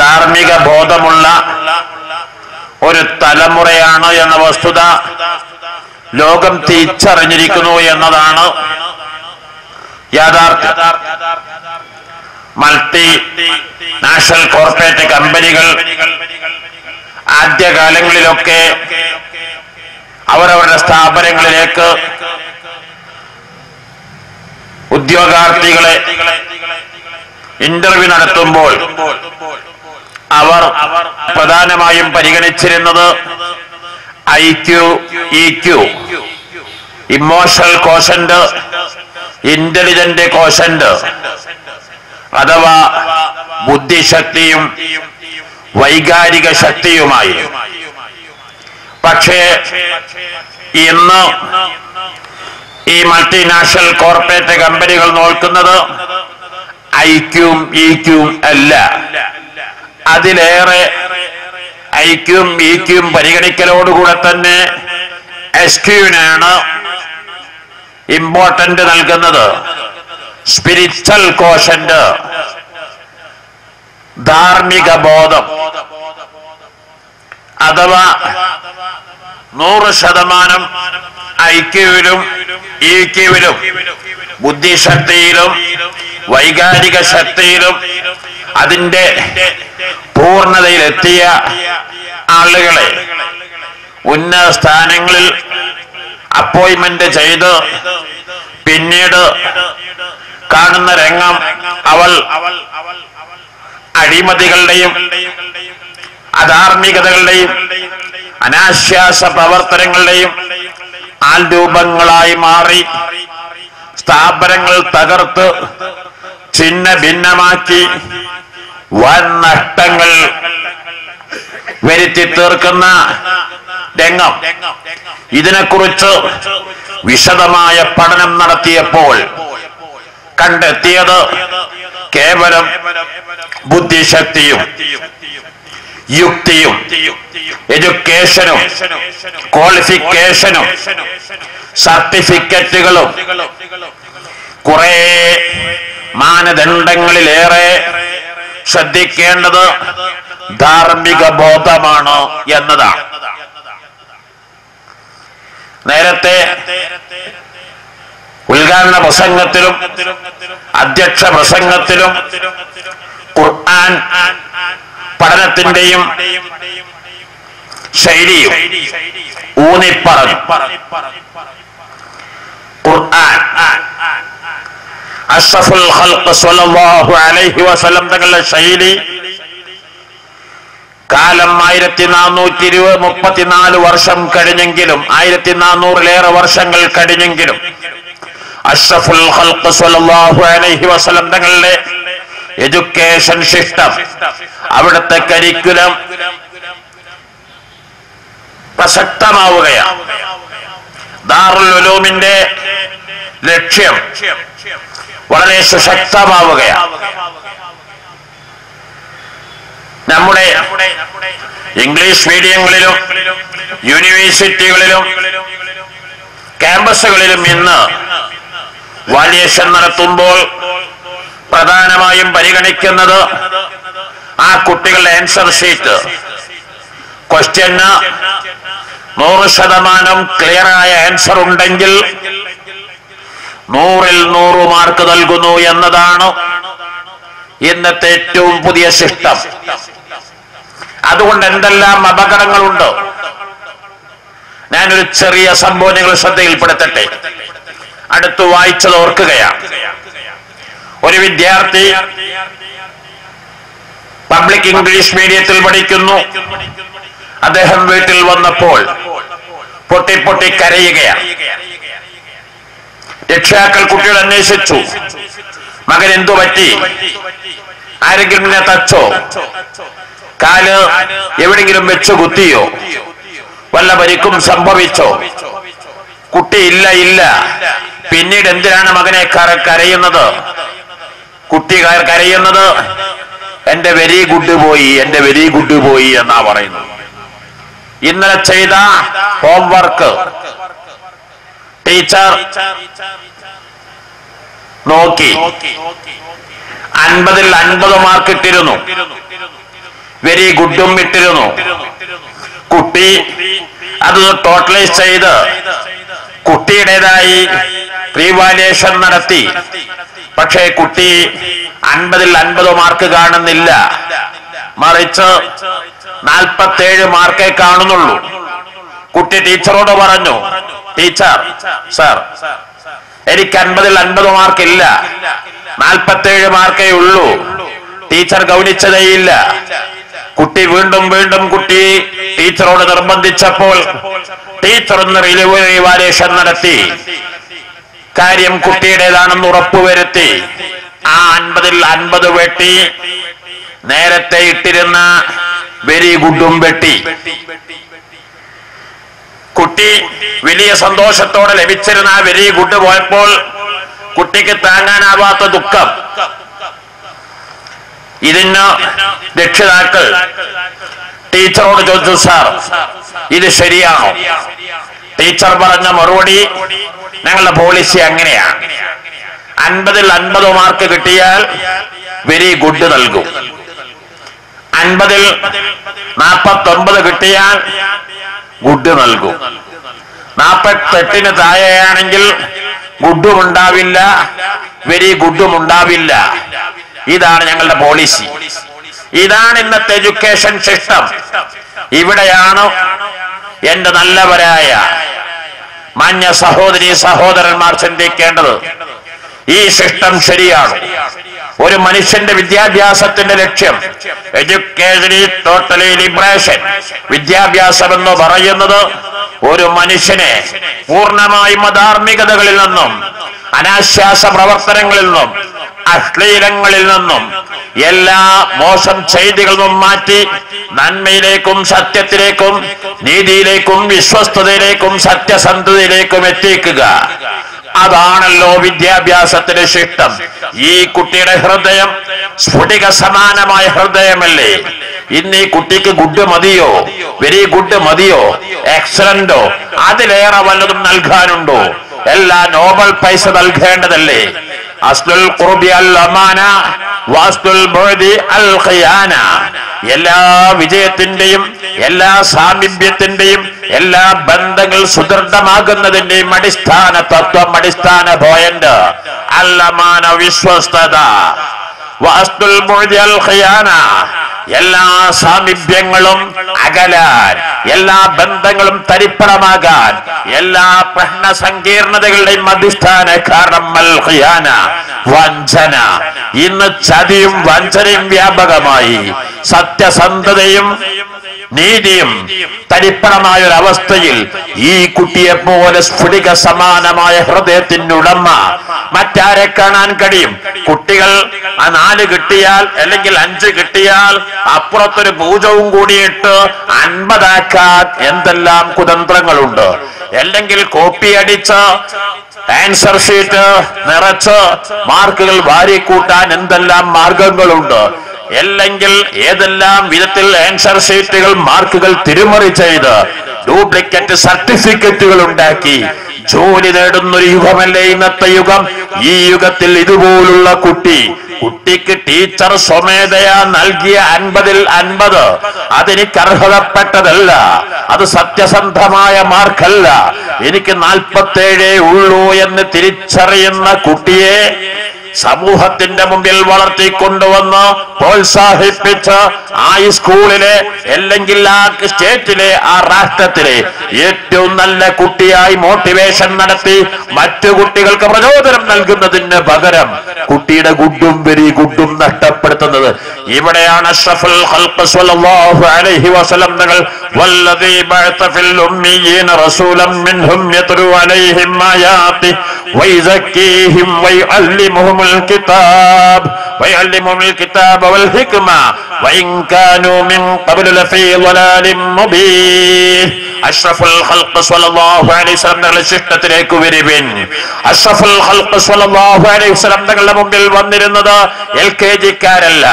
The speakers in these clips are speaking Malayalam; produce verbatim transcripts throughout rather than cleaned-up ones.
ധാർമ്മിക ബോധമുള്ള ഒരു തലമുറയാണ് എന്ന വസ്തുത ലോകം തിരിച്ചറിഞ്ഞിരിക്കുന്നു എന്നതാണ് യാഥാർത്ഥ്യം. മൾട്ടി നാഷണൽ കോർപ്പറേറ്റ് കമ്പനികൾ ആദ്യകാലങ്ങളിലൊക്കെ അവരവരുടെ സ്ഥാപനങ്ങളിലേക്ക് ഉദ്യോഗാർത്ഥികളെ ഇന്റർവ്യൂ നടത്തുമ്പോൾ അവർ പ്രധാനമായും പരിഗണിച്ചിരുന്നത് I Q, E Q, emotional quotient, intelligent quotient അഥവാ ബുദ്ധിശക്തിയും വൈകാരിക ശക്തിയുമായി. പക്ഷേ ഇന്ന് ഈ മൾട്ടിനാഷണൽ കോർപ്പറേറ്റ് കമ്പനികൾ നോക്കുന്നത് ഐക്യവും ഇക്യവും അല്ല, അതിലേറെ ഐക്യവും ഇക്യവും പരിഗണിക്കലോടുകൂടെ തന്നെ എസ്ക്യൂവിനാണ് ഇമ്പോർട്ടന്റ് നൽകുന്നത്. സ്പിരിച്വൽ കോഷന്റ്, ധാർമ്മിക ബോധം അഥവാ നൂറ് ശതമാനം ഐക്യവിലും ഈക്യവിലും ബുദ്ധിശക്തിയിലും വൈകാരിക ശക്തിയിലും അതിന്റെ പൂർണ്ണതയിലെത്തിയ ആളുകളെ ഉന്നത സ്ഥാനങ്ങളിൽ അപ്പോയിന്റ്മെന്റ് ചെയ്ത് പിന്നീട് കാണുന്ന രംഗം അവൾ അഴിമതികളുടെയും അധാർമികതകളുടെയും അനാശ്വാസ പ്രവർത്തനങ്ങളുടെയും ആൾരൂപങ്ങളായി മാറി സ്ഥാപനങ്ങൾ തകർത്ത് ചിന്ന ഭിന്നമാക്കി വൻ നഷ്ടങ്ങൾ വരുത്തി തീർക്കുന്ന രംഗം. ഇതിനെക്കുറിച്ച് വിശദമായ പഠനം നടത്തിയപ്പോൾ കണ്ടെത്തിയത് കേവലം ബുദ്ധിശക്തിയും യുക്തിയും എഡ്യൂക്കേഷനും ക്വാളിഫിക്കേഷനും സർട്ടിഫിക്കറ്റുകളും കുറെ മാനദണ്ഡങ്ങളിലേറെ ശ്രദ്ധിക്കേണ്ടത് ധാർമ്മിക ബോധമാണ് എന്നതാണ്. നേരത്തെ ഉദ്ഘാടന പ്രസംഗത്തിലും അധ്യക്ഷ പ്രസംഗത്തിലും ഖുർആൻ പഠനത്തിന്റെയും ശൈലിയും ഊന്നിപ്പറഞ്ഞു. ഖുർആൻ അഷ്റഫുൽ ഖൽഖ് സ്വല്ലല്ലാഹു അലൈഹി വസല്ലം തങ്ങളുടെ ശൈലി കാലം ആയിരത്തി നാനൂറ്റി ഇരുപത് മുപ്പത്തിനാല് വർഷം കഴിഞ്ഞെങ്കിലും ആയിരത്തി നാനൂറിലേറെ വർഷങ്ങൾ കഴിഞ്ഞെങ്കിലും അഷ്റഫുൽ ഖൽഖ് സ്വല്ലല്ലാഹു അലൈഹി വസല്ലം തങ്ങളുടെ എഡ്യൂക്കേഷൻ സിസ്റ്റം, അവിടുത്തെ കരിക്കുലം പ്രസക്തമാവുകയാണ്. ദാറുൽ ഉലൂമിന്റെ ലക്ഷ്യം വളരെ സുശക്തമാവുകയാണ്. നമ്മുടെ ഇംഗ്ലീഷ് മീഡിയങ്ങളിലും യൂണിവേഴ്സിറ്റികളിലും ക്യാമ്പസുകളിലും ഇന്ന് വാല്യേഷൻ നടത്തുമ്പോൾ പ്രധാനമായും പരിഗണിക്കുന്നത് ആ കുട്ടികളുടെ ആൻസർ ഷീറ്റ്, ക്വസ്റ്റ്യന് നൂറ് ശതമാനം ക്ലിയറായ ആൻസർ ഉണ്ടെങ്കിൽ നൂറിൽ നൂറ് മാർക്ക് നൽകുന്നു എന്നതാണ് ഇന്നത്തെ ഏറ്റവും പുതിയ സിസ്റ്റം. അതുകൊണ്ട് എന്തെല്ലാം അപകടങ്ങളുണ്ട്? ഞാനൊരു ചെറിയ സംഭവം നിങ്ങൾ ശ്രദ്ധയിൽപ്പെടുത്തട്ടെ. അടുത്ത് വായിച്ചത് ഓർക്കുകയാണ്. ഒരു വിദ്യാർത്ഥി പബ്ലിക് ഇംഗ്ലീഷ് മീഡിയത്തിൽ പഠിക്കുന്നു. അദ്ദേഹം വീട്ടിൽ വന്നപ്പോൾ പൊട്ടി പൊട്ടി കരയുകയാണ്. രക്ഷാക്കൾ കുട്ടിയോട് അന്വേഷിച്ചു, മകൻ എന്തു പറ്റി, ആരെങ്കിലും എന്നെ തച്ചോ, കാല് എവിടെങ്കിലും വെച്ചു കുത്തിയോ, വല്ല പരിക്കും സംഭവിച്ചോ? കുട്ടി ഇല്ല ഇല്ല, പിന്നീട് എന്തിനാണ് മകനെ കരയുന്നത്? കുട്ടി കരയുന്നത് എന്റെ വെരി ഗുഡ് പോയി, എന്റെ വെരി ഗുഡ് പോയി എന്നാ പറയുന്നത്. ഇന്നലെ ചെയ്ത ഹോംവർക്ക് ടീച്ചർ നോക്കി, അൻപതിൽ അൻപത് മാർക്ക് ഇട്ടിരുന്നു. വെരി ഗുഡും ഇട്ടിരുന്നു. കുട്ടി അതൊന്ന് ടോട്ടലൈസ് ചെയ്ത് കുട്ടിയുടേതായി റീവാലുവേഷൻ നടത്തി. പക്ഷേ കുട്ടി അൻപതിൽ അൻപത് മാർക്ക് കാണുന്നില്ല, മറിച്ച് നാൽപ്പത്തേഴ് മാർക്കേ കാണുന്നുള്ളൂ. കുട്ടി ടീച്ചറോട് പറഞ്ഞു, ടീച്ചർ സാർ എനിക്ക് അൻപതിൽ അൻപത് മാർക്കില്ല, നാൽപ്പത്തേഴ് മാർക്കേ ഉള്ളൂ. ടീച്ചർ ഗൗനിച്ചതേയില്ല. കുട്ടി വീണ്ടും വീണ്ടും കുട്ടി ടീച്ചറോട് നിർബന്ധിച്ചപ്പോൾ ടീച്ചർ ഒന്ന് റീവാലുവേഷൻ നടത്തി. കാര്യം കുട്ടിയുടേതാണെന്ന് ഉറപ്പുവരുത്തി. ആ അൻപതിൽ അൻപത് വെട്ടി നേരത്തെ ഇട്ടിരുന്ന വെരി ഗുഡും വെട്ടി. കുട്ടി വലിയ സന്തോഷത്തോടെ ലഭിച്ചിരുന്ന ആ വെരി ഗുഡ് പോയപ്പോൾ കുട്ടിക്ക് താങ്ങാനാവാത്ത ദുഃഖം. ഇതിന് രക്ഷിതാക്കൾ ടീച്ചറോട് ചോദിച്ചു, സാർ ഇത് ശരിയാണോ? ടീച്ചർ പറഞ്ഞ മറുപടി, ഞങ്ങളുടെ പോളിസി അങ്ങനെയാണ്, അൻപതിൽ അൻപത് മാർക്ക് കിട്ടിയാൽ വെരി ഗുഡ് നൽകും, അൻപതിൽ നാൽപ്പത്തൊൻപത് കിട്ടിയാൽ ഗുഡ് നൽകും, നാൽപ്പത്തെട്ടിന് താഴെയാണെങ്കിൽ ഗുഡും ഉണ്ടാവില്ല, വെരി ഗുഡും ഉണ്ടാവില്ല. ഇതാണ് ഞങ്ങളുടെ പോളിസി, ഇതാണ് ഇന്നത്തെ എഡ്യൂക്കേഷൻ സിസ്റ്റം. ഇവിടെയാണ് എന്റെ നല്ലവരായ മാന്യ സഹോദരി സഹോദരന്മാർ ചിന്തിക്കേണ്ടത്. ഈ സിസ്റ്റം ശരിയാണ്. ഒരു മനുഷ്യന്റെ വിദ്യാഭ്യാസത്തിന്റെ ലക്ഷ്യം എഡ്യൂക്കേഷൻ ഈസ് ടോട്ടലി ലിബറേഷൻ. വിദ്യാഭ്യാസം എന്ന് പറയുന്നത് ഒരു മനുഷ്യനെ പൂർണ്ണമായും അധാർമികതകളിൽ നിന്നും അനാശ്വാസ പ്രവർത്തനങ്ങളിൽ നിന്നും അശ്ലീലങ്ങളിൽ നിന്നും എല്ലാ മോശം ചെയ്തികളും മാറ്റി നന്മയിലേക്കും സത്യത്തിലേക്കും നീതിയിലേക്കും വിശ്വസ്തതയിലേക്കും സത്യസന്ധതയിലേക്കും എത്തിക്കുക. അതാണല്ലോ വിദ്യാഭ്യാസത്തിന്റെ ശിഷ്ടം. ഈ കുട്ടിയുടെ ഹൃദയം സ്ഫുടിക സമാനമായ ഹൃദയമല്ലേ. ഇന്ന് ഈ കുട്ടിക്ക് ഗുഡ് മതിയോ, വെരി ഗുഡ് മതിയോ, എക്സലന്റോ, അതിലേറെ വല്ലതും നൽകാനുണ്ടോ? എല്ലാ നോബൽ പൈസ നൽകേണ്ടതല്ലേ. അസ്ലുൽ ഖുർബി അൽ അമാന വാസ്തുൽ ബുഅദി അൽ ഖിയാന. എല്ലാ വിജയത്തിന്റെയും എല്ലാ സാമീപ്യത്തിന്റെയും എല്ലാ ബന്ധങ്ങൾ സുദൃഢമാകുന്നതിന്റെയും അടിസ്ഥാന തത്വം, അടിസ്ഥാന പോയിന്റ് അൽ അമാന, വിശ്വസ്തത. വാസ്തുൽ ബുഅദി അൽ ഖിയാന, എല്ലാ സാമീപ്യങ്ങളും അകലാൻ, എല്ലാ ബന്ധങ്ങളും തരിപ്പണമാകാൻ, എല്ലാ പ്രശ്ന സങ്കീർണതകളുടെയും അടിസ്ഥാന കാരണം അൽ ഖിയാന, വഞ്ചന. ഇന്ന് ചതിയും വഞ്ചനയും വ്യാപകമായി, സത്യസന്ധതയും നീതിയും തരിപ്പണമായ ഒരവസ്ഥയിൽ ഈ കുട്ടിയെ പോലെ സ്ഫുടിക സമാനമായ ഹൃദയത്തിനുടമ മറ്റാരെ കാണാൻ കഴിയും? കുട്ടികൾ ആ നാല് കിട്ടിയാൽ അല്ലെങ്കിൽ അഞ്ച് കിട്ടിയാൽ അപ്പുറത്തൊരു പൂജവും കൂടിയിട്ട് അൻപതാക്കാൻ എന്തെല്ലാം കുതന്ത്രങ്ങളുണ്ട്. അല്ലെങ്കിൽ കോപ്പി അടിച്ച് ആൻസർ ഷീറ്റ് നിറച്ച് മാർക്കുകൾ വാരിക്കൂട്ടാൻ എന്തെല്ലാം മാർഗങ്ങളുണ്ട്. അല്ലെങ്കിൽ ഏതെല്ലാം വിധത്തിൽ ആൻസർ ഷീറ്റുകൾ മാർക്കുകൾ തിരിമറി ചെയ്ത് ഡ്യൂപ്ലിക്കേറ്റ് സർട്ടിഫിക്കറ്റുകൾ ഉണ്ടാക്കി ജോലി നേടുന്നൊരു യുഗമല്ലേ ഇന്നത്തെ യുഗം. ഈ യുഗത്തിൽ ഇതുപോലുള്ള കുട്ടി കുട്ടിക്ക് ടീച്ചർ സ്വമേധയാ നൽകിയ അൻപതിൽ അൻപത് അതെനിക്ക് അർഹതപ്പെട്ടതല്ല, അത് സത്യസന്ധമായ മാർക്കല്ല, എനിക്ക് നാൽപ്പത്തേഴേ ഉള്ളൂ എന്ന് തിരിച്ചറിയുന്ന കുട്ടിയെ സമൂഹത്തിന്റെ മുമ്പിൽ വളർത്തിക്കൊണ്ടുവന്ന് പ്രോത്സാഹിപ്പിച്ച് ആ സ്കൂളിലെ അല്ലെങ്കിൽ ആ സ്റ്റേറ്റിലെ ആ രാഷ്ട്രത്തിലെ ഏറ്റവും നല്ല കുട്ടിയായി മോട്ടിവേഷൻ നടത്തി മറ്റു കുട്ടികൾക്ക് പ്രചോദനം നൽകുന്നതിന് പകരം കുട്ടിയുടെ ഗുഡും വെരി ഗുഡും നഷ്ടപ്പെടുത്തുന്നത് ഇവിടെയാണ്. അഷ്റഫുൽ ഖൽഖ് സ്വല്ലല്ലാഹു അലൈഹി വസല്ലം തങ്ങൾ വല്ലദീ ബഅത ഫിൽ ഉമ്മീയീന റസൂലൻ മിൻഹും യത്ലൂ അലൈഹിം ആയാതി വയസക്കിഹിം വയഅല്ലിമുഹും الكتاب ويعلمهم الكتاب والحكمة وإن كانوا من قبل لفي ضلال مبين. أشرف الخلق صلى الله عليه وسلم نقل شفتة لكبربين. أشرف الخلق صلى الله عليه وسلم نقل مبين وندرنا എൽ കെ ജി കാരല്ല,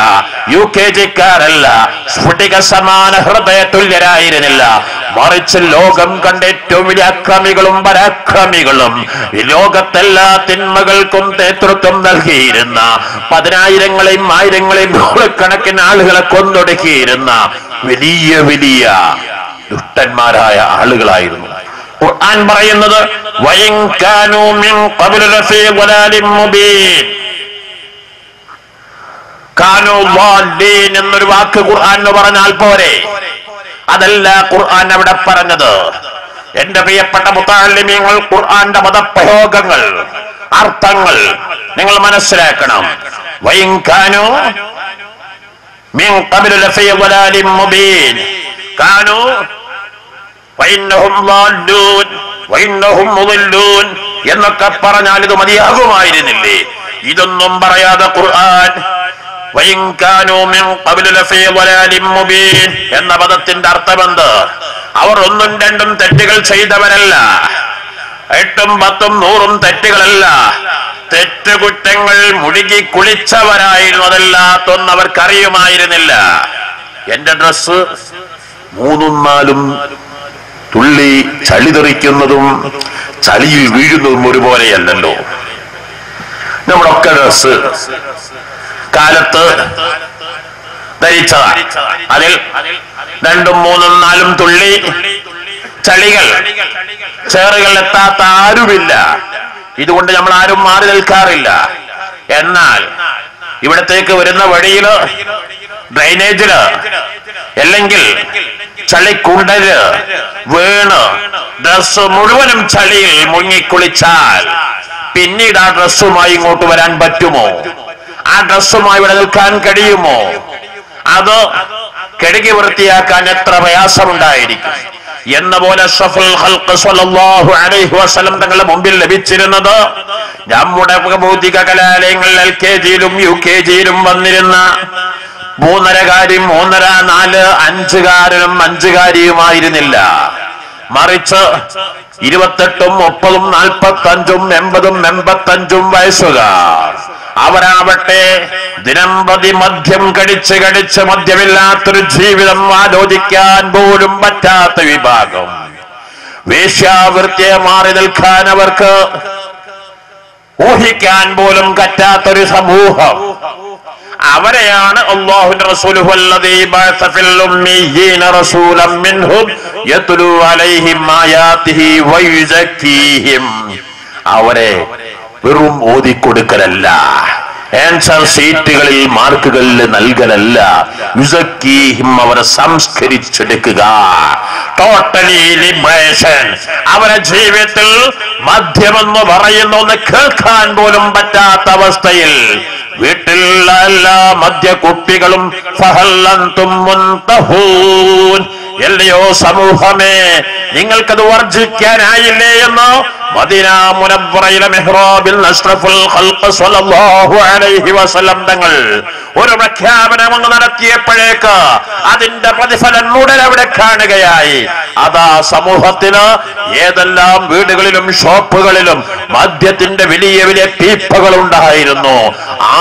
യു കെ ജി കാരല്ല, സ്ഫുടിക സമാന ഹൃദയത്തുല്യരായിരുന്നില്ല, മറിച്ച് ലോകം കണ്ട ഏറ്റവും വലിയ അക്രമികളും പരാക്രമികളും ഈ ലോകത്തെല്ലാ തിന്മകൾക്കും നേതൃത്വം നൽകിയിരുന്ന പതിനായിരങ്ങളെയും ആയിരങ്ങളെയും നൂറുകണക്കിന് ആളുകളെ കൊന്നൊടുക്കിയിരുന്ന വലിയ വലിയ ദുഷ്ടന്മാരായ ആളുകളായിരുന്നു. ഖുർആൻ പറയുന്നത് വയൻ കാനൂ മിൻ ഖബ്ലു ലഫീ വലാലിൻ മുബീൻ. കാനൂ വല്ലീൻ എന്നൊരു വാക്ക് ഖുർആനിൽ പറഞ്ഞാൽ പോരെ? അതല്ല ഖുർആൻ അവിടെ പറഞ്ഞത്. എന്റെ പ്രിയപ്പെട്ട മുതഅല്ലിമീങ്ങൾ, ഖുർആന്റെ പദപ്രയോഗങ്ങൾ, അർത്ഥങ്ങൾ നിങ്ങൾ മനസ്സിലാക്കണം. വയൻ കാനൂ മിൻ ഖബ്ലു ലഫീ വലാലിൻ മുബീൻ. കാനൂ വഇന്നഹും ളാല്ലൂൻ വഇന്നഹും മുളില്ലൂൻ എന്നൊക്കെ പറഞ്ഞാൽ ഇത് മതിയാകുമായിരുന്നില്ലേ? ഇതൊന്നും പറയാതെ ഖുർആൻ വഇൻ കാനൂ മിൻ ഖബ്ലു ലഫീ വലാലിൻ മുബീൻ എന്ന പദത്തിന്റെ അർത്ഥമെന്ത്? അവർ ഒന്നും രണ്ടും തെറ്റുകൾ ചെയ്തവരല്ല, എട്ടും പത്തും നൂറും തെറ്റുകളല്ല, തെറ്റുകുറ്റങ്ങൾ മുഴുകി കുളിച്ചവരായിരുന്നു. അതല്ലാത്തൊന്നും അവർക്കറിയുമായിരുന്നില്ല. എന്റെ ഡ്രസ് മൂന്നും നാലും തുള്ളി ചളി തെറിക്കുന്നതും ചളിയിൽ വീഴുന്നതും ഒരുപോലെയല്ലോ നമ്മളൊക്കെ ഡ്രസ് കാലത്ത് ധരിച്ചതാണ്. അതിൽ രണ്ടും മൂന്നും നാലും തുള്ളി ചളികൾ ചേറുകൾ എത്താത്ത ആരുമില്ല. ഇതുകൊണ്ട് നമ്മൾ ആരും മാറി നിൽക്കാറില്ല. എന്നാൽ ഇവിടത്തേക്ക് വരുന്ന വഴിയില് ഡ്രൈനേജില് അല്ലെങ്കിൽ ചളിക്കുണ്ടല് വീണ് ഡ്രസ് മുഴുവനും ചളിയിൽ മുങ്ങിക്കുളിച്ചാൽ പിന്നീട് ആ ഡ്രസ്സുമായി ഇങ്ങോട്ട് വരാൻ പറ്റുമോ? ആ ഡ്രസ്സുമായി ഇവിടെ നിൽക്കാൻ കഴിയുമോ? അത് കഴുകി വൃത്തിയാക്കാൻ എത്ര പ്രയാസമുണ്ടായിരിക്കും എന്ന പോലെ അഷ്റഫുൽ ഖൽഖ് സ്വല്ലല്ലാഹു അലൈഹി വസല്ലം തങ്ങളുടെ മുമ്പിൽ ലഭിച്ചിരുന്നത് നമ്മുടെ ഭൗതിക കലാലയങ്ങളിൽ എൽ കെ ജിയിലും യു കെ ജിയിലും വന്നിരുന്ന മൂന്നരകാരും മൂന്നര നാല് അഞ്ചുകാരനും അഞ്ചുകാരിയുമായിരുന്നില്ല. മറിച്ച് ഇരുപത്തെട്ടും മുപ്പതും നാൽപ്പത്തി അഞ്ചും എൺപതും എൺപത്തഞ്ചും വയസ്സുകാർ. അവരാവട്ടെ ദിനം പ്രതി മദ്യം കടിച്ച് കടിച്ച് മദ്യമില്ലാത്തൊരു ജീവിതം ആലോചിക്കാൻ പോലും പറ്റാത്ത വിഭാഗം. വേശ്യാവൃത്തിയെ മാറി നിൽക്കാൻ അവർക്ക് ഊഹിക്കാൻ പോലും പറ്റാത്തൊരു സമൂഹം. അവരെയാണ് അല്ലാഹുവിന്റെ റസൂലു വല്ലദീ ബഅസ ഫിൽ ഉമ്മീയീന റസൂലൻ മിൻഹും യത്ലൂ അലൈഹിം ആയാതിഹി വയുസക്കീഹിം. അവരെ വെറും ഓതിക്കൊടുക്കലല്ല, ആൻസർ സീറ്റുകളിൽ മാർക്കുകൾ നൽകലല്ല, യുസക്കീഹിം അവരെ സംസ്കരിച്ചെടുക്കുക. Totally liberation. അവരുടെ ജീവിതത്തിൽ മദ്യമെന്ന് പറയുന്ന ഒന്ന് കേൾക്കാൻ പോലും പറ്റാത്ത അവസ്ഥയിൽ വീട്ടിലുള്ള എല്ലാ മദ്യക്കുപ്പികളും എല്ലയോ സമൂഹമേ, നിങ്ങൾക്കത് വർജിക്കാനായില്ലേ എന്ന് മദീന മുനവ്വറയിലെ മെഹ്റാബിൽ അഷ്റഫുൽ ഖൽഖ് സ്വല്ലല്ലാഹു അലൈഹി വസല്ലം തങ്ങൾ ഒരു പ്രഖ്യാപനം ഒന്ന് നടത്തിയപ്പോഴേക്ക് അതിന്റെ പ്രതിഫലം ഉടനവിടെ കാണുകയായി. അതാ സമൂഹത്തിന് ഏതെല്ലാം വീടുകളിലും ഷോപ്പുകളിലും മദ്യത്തിന്റെ വലിയ വലിയ പീപ്പകൾ ഉണ്ടായിരുന്നു.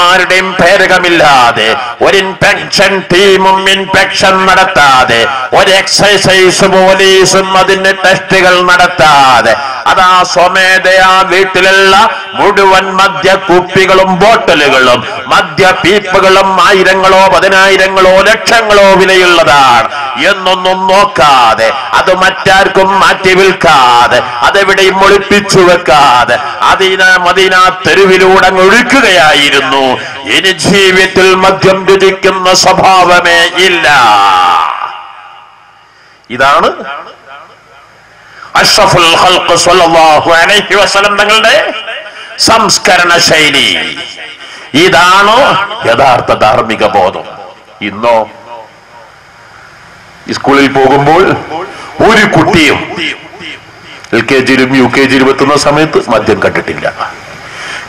ആരുടെയും പേരകമില്ലാതെ, ഒരു ഇൻഫെക്ഷൻ ടീമും ഇൻഫെക്ഷൻ നടത്താതെ, ഒരു എക്സൈസും പോലീസും അതിന്റെ ടെസ്റ്റുകൾ നടത്താതെ, അതാ സ്വമേധയാ വീട്ടിലുള്ള മുഴുവൻ മദ്യക്കുപ്പികളും ബോട്ടലുകളും മദ്യപീപ്പകളും ആയിരങ്ങളോ പതിനായിരങ്ങളോ ലക്ഷങ്ങളോ വിലയുള്ളതാണ് എന്നൊന്നും നോക്കാതെ, അത് മറ്റാർക്കും മാറ്റി വിൽക്കാതെ, അതെവിടെയും ഒളിപ്പിച്ചു വെക്കാതെ അതിനെ മദീന തെരുവിലൂടെ ഒഴുക്കുകയായിരുന്നു. ഇനി ജീവിതത്തിൽ മദ്യം രുചിക്കുന്ന സ്വഭാവമേ ഇല്ല. ഇതാണ് അഷ്റഫുൽ ഖൽഖ് സ്വല്ലല്ലാഹു അലൈഹി വസല്ലം തങ്ങളുടെ സംസ്കരണ ശൈലി. ഇതാണ് യഥാർത്ഥ ധാർമ്മിക ബോധം. ഇന്നോ സ്കൂളിൽ പോകുമ്പോൾ ഒരു കുട്ടിയും എൽ കെ ജിയിലും യു കെ ജിയിലും എത്തുന്ന സമയത്ത് മദ്യം കണ്ടിട്ടില്ല,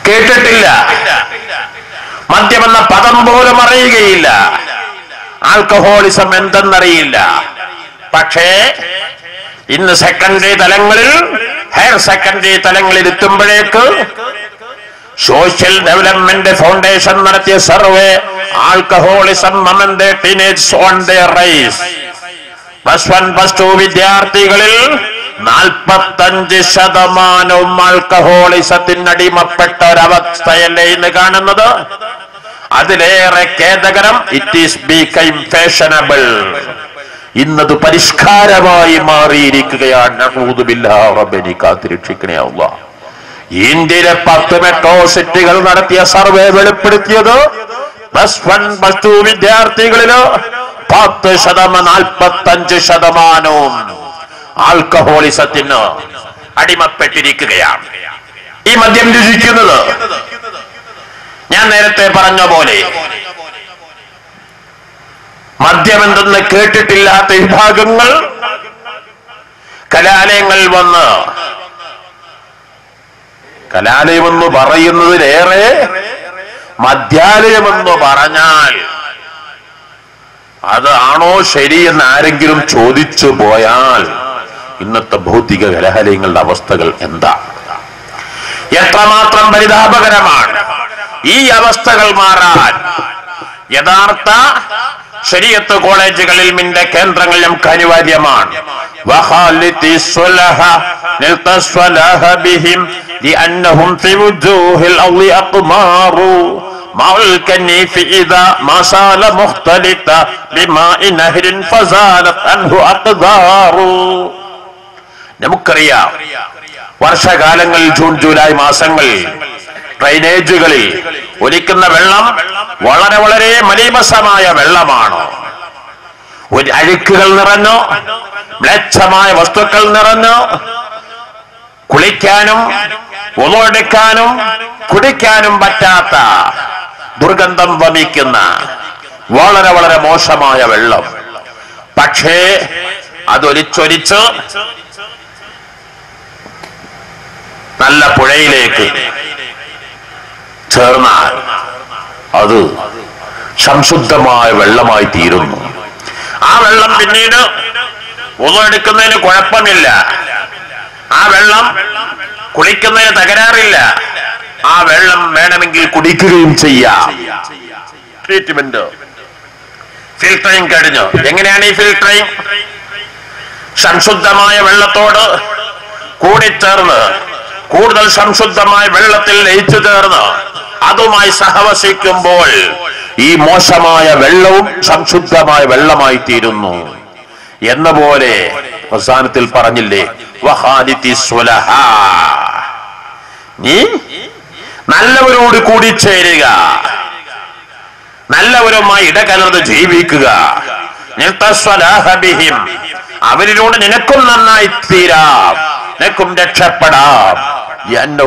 കേട്ടിട്ടില്ല, മദ്യമെന്ന പദം പോലും അറിയുകയില്ല, ആൽക്കഹോളിസം എന്തെന്നറിയില്ല. പക്ഷേ ഇന്ന് സെക്കൻഡറി തലങ്ങളിൽ, ഹയർ സെക്കൻഡറി തലങ്ങളിൽ എത്തുമ്പോഴേക്ക് സോഷ്യൽ ഡെവലപ്മെന്റ് ഫൗണ്ടേഷൻ നടത്തിയ survey alcoholism teenage on the rise. Plus one plus two വിദ്യാർത്ഥികളിൽ നാൽപ്പത്തഞ്ച് ശതമാനവും ആൽക്കഹോളിസത്തിന് അടിമപ്പെട്ട ഒരവസ്ഥയല്ലേ ഇന്ന് കാണുന്നത്. അതിലേറെ ഖേദകരം, ഇറ്റ് ഈസ് ബിക്കൈം ഫാഷനബിൾ. ഇന്നത് പരിഷ്കാരമായി മാറിയിരിക്കുകയാണ്. നഊദു ബില്ലാഹി റബ്ബിനി കാത്തിരക്ഷിക്കണേ അല്ലാഹ്. ഇന്ത്യയിലെ പത്ത് മെട്രോ സിറ്റികൾ നടത്തിയ സർവേ വെളിപ്പെടുത്തിയത് പ്ലസ് വൺ പ്ലസ് ടു വിദ്യാർത്ഥികളില് പത്ത് ശതമാനം നാൽപ്പത്തഞ്ച് ശതമാനവും ആൽക്കഹോളിസത്തിന് അടിമപ്പെട്ടിരിക്കുകയാണ്. ഈ മദ്യം രുചിക്കുന്നത് ഞാൻ നേരത്തെ പറഞ്ഞ പോലെ മദ്യമെന്തെന്ന് കേട്ടിട്ടില്ലാത്ത വിഭാഗങ്ങൾ കലാലയങ്ങൾ വന്ന്, കലാലയമെന്ന് പറയുന്നതിലേറെ മദ്യാലയമെന്ന് പറഞ്ഞാൽ അതാണോ ശരിയെന്ന് ആരെങ്കിലും ചോദിച്ചു പോയാൽ ഇന്നത്തെ ഭൗതിക കലാലയങ്ങളുടെ അവസ്ഥകൾ എന്താ, എത്രമാത്രം പരിതാപകരമാണ്. ഈ അവസ്ഥകൾ മാറാൻ യഥാർത്ഥ ശരീഅത്ത് കോളേജുകളിൽ മിന്റെ കേന്ദ്രങ്ങൾ നമുക്ക് അനിവാര്യമാണ്. നമുക്കറിയാം, വർഷകാലങ്ങളിൽ ജൂൺ ജൂലൈ മാസങ്ങളിൽ ഡ്രൈനേജുകളിൽ ഒലിക്കുന്ന വെള്ളം വളരെ വളരെ മലീമസമായ വെള്ളമാണ്. ഒരു അഴുക്കുകൾ നിറഞ്ഞോ മ്ലേച്ഛമായ വസ്തുക്കൾ നിറഞ്ഞോ കുളിക്കാനും ഒളെടുക്കാനും കുടിക്കാനും പറ്റാത്ത ദുർഗന്ധം വമിക്കുന്ന വളരെ വളരെ മോശമായ വെള്ളം. പക്ഷേ അതൊലിച്ചൊലിച്ച് നല്ല പുഴയിലേക്ക് ചേർന്നാൽ അത് സംശുദ്ധമായ വെള്ളമായി തീരുന്നു. ആ വെള്ളം പിന്നീട് ഒന്നെടുക്കുന്നതിന് കുഴപ്പമില്ല, ആ വെള്ളം കുളിക്കുന്നതിന് തകരാറില്ല, ആ വെള്ളം വേണമെങ്കിൽ കുടിക്കുകയും ചെയ്യാം. ട്രീറ്റ്മെന്റ് ഫിൽട്ടറിങ് കഴിഞ്ഞു. എങ്ങനെയാണ് ഈ ഫിൽട്ടറിങ്? സംശുദ്ധമായ വെള്ളത്തോട് കൂടിച്ചേർന്ന് കൂടുതൽ സംശുദ്ധമായ വെള്ളത്തിൽ ലയിച്ചു ചേർന്ന് അതുമായി സഹവസിക്കുമ്പോൾ ഈ മോശമായ വെള്ളവും സംശുദ്ധമായ വെള്ളമായി തീരുന്നു എന്ന പോലെ അവസാനത്തിൽ പറഞ്ഞില്ലേ, നീ നല്ലവരോട് കൂടിച്ചേരുക, നല്ലവരുമായി ഇടകലർന്ന് ജീവിക്കുക, അവരിലൂടെ നിനക്കും നന്നായി തീരാം, നിനക്കും രക്ഷപ്പെടാം. എന്ന്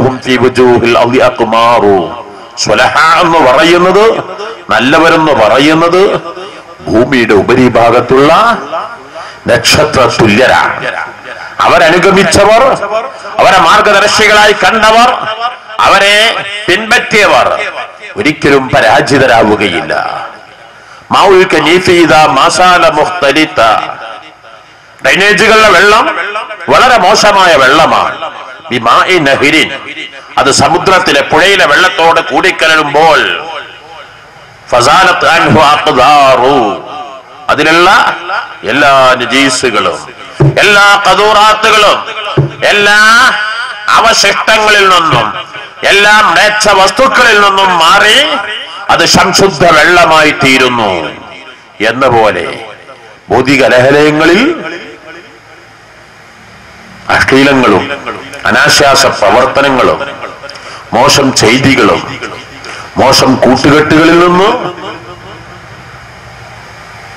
പറയുന്നത്, നല്ലവരെന്ന് പറയുന്നത് ഭൂമിയുടെ ഉപരിഭാഗത്തുള്ള നക്ഷത്ര തുല്യരാണ്. അവരനുഗമിച്ചവർ, അവരെ മാർഗദർശികളായി കണ്ടവർ, അവരെ പിൻപറ്റിയവർ ഒരിക്കലും പരാജിതരാവുകയില്ല. ഡ്രൈനേജുകളിലെ വെള്ളം വളരെ മോശമായ വെള്ളമാണ്. അത് സമുദ്രത്തിലെ പുഴയിലെ വെള്ളത്തോട് കൂടിക്കലരുമ്പോൾ അതിലുള്ള എല്ലാ നജീസുകളും എല്ലാ ഖദൂറാത്തുകളും എല്ലാ അവശിഷ്ടങ്ങളിൽ നിന്നും എല്ലാ മ്ലേച്ഛ വസ്തുക്കളിൽ നിന്നും മാറി അത് സംശുദ്ധ വെള്ളമായി തീരുന്നു എന്ന പോലെ ഭൗതിക ലഹലയങ്ങളിൽ അശ്ലീലങ്ങളും അനാശാസ പ്രവർത്തനങ്ങളും മോശം ചെയ്തികളും മോശം കൂട്ടുകെട്ടുകളിൽ നിന്ന്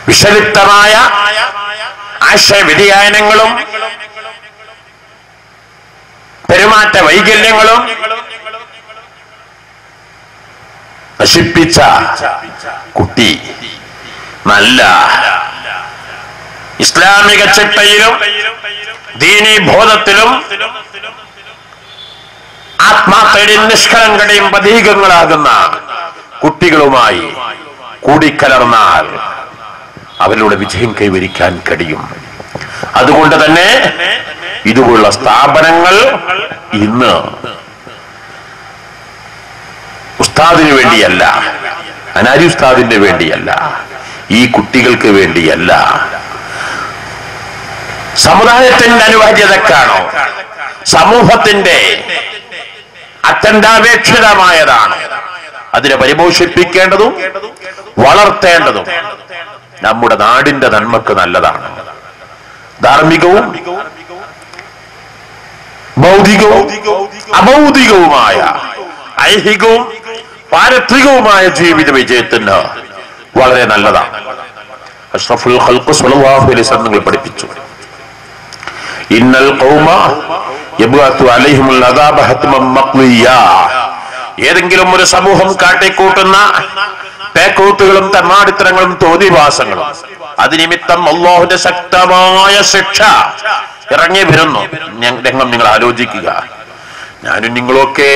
വിഷലിപ്തമായ ആശയവ്യതിയാനങ്ങളും പെരുമാറ്റ വൈകല്യങ്ങളും നശിപ്പിച്ച കുട്ടി നല്ല ഇസ്ലാമിക ചിട്ടയിലും ദീനീ ബോധത്തിലും ആത്മാർത്ഥതയും നിഷ്കളങ്കതയും പ്രതീകങ്ങളാകുന്ന കുട്ടികളുമായി കൂടിക്കലർന്നാൽ അവരുടെ വിജയം കൈവരിക്കാൻ കഴിയും. അതുകൊണ്ട് തന്നെ ഇതുപോലുള്ള സ്ഥാപനങ്ങൾ ഇന്ന് ഉസ്താദിന് വേണ്ടിയല്ല, അനാരി ഉസ്താദിന് വേണ്ടിയല്ല, ഈ കുട്ടികൾക്ക് വേണ്ടിയല്ല, സമുദായത്തിന്റെ അനുവാര്യതക്കാണോ? സമൂഹത്തിന്റെ അത്യന്താപേക്ഷിതമായതാണ്. അതിനെ പരിപോഷിപ്പിക്കേണ്ടതും വളർത്തേണ്ടതും നമ്മുടെ നാടിന്റെ നന്മക്ക് നല്ലതാണ്. ധാർമ്മികവും ഭൗതികവും അഭൗതികവുമായ ഐഹികവും പാരത്രികവുമായ ജീവിത വിജയത്തിന് വളരെ നല്ലതാണ്. അഷ്റഫുൽ ഖൽഖ് സ്വല്ലല്ലാഹു അലൈഹി വസല്ലം പഠിപ്പിച്ചു, ഇന്നൽ ഖൗമ യബ്അത്തു അലൈഹിമുൽ അദാബ ഹത്മൻ മഖ്ലിയ. ഏതെങ്കിലും ഒരു സമൂഹം കാട്ടിക്കൂട്ടുന്ന പേക്കൂത്തുകളും തന്മാടിത്തരങ്ങളും തോന്നിവാസങ്ങളും അതിനിമിത്തം അല്ലാഹുവിന്റെ ശക്തമായ ശിക്ഷ ഇറങ്ങി വരുന്നു. രംഗം നിങ്ങൾ ആലോചിക്കുക. ഞാനും നിങ്ങളൊക്കെ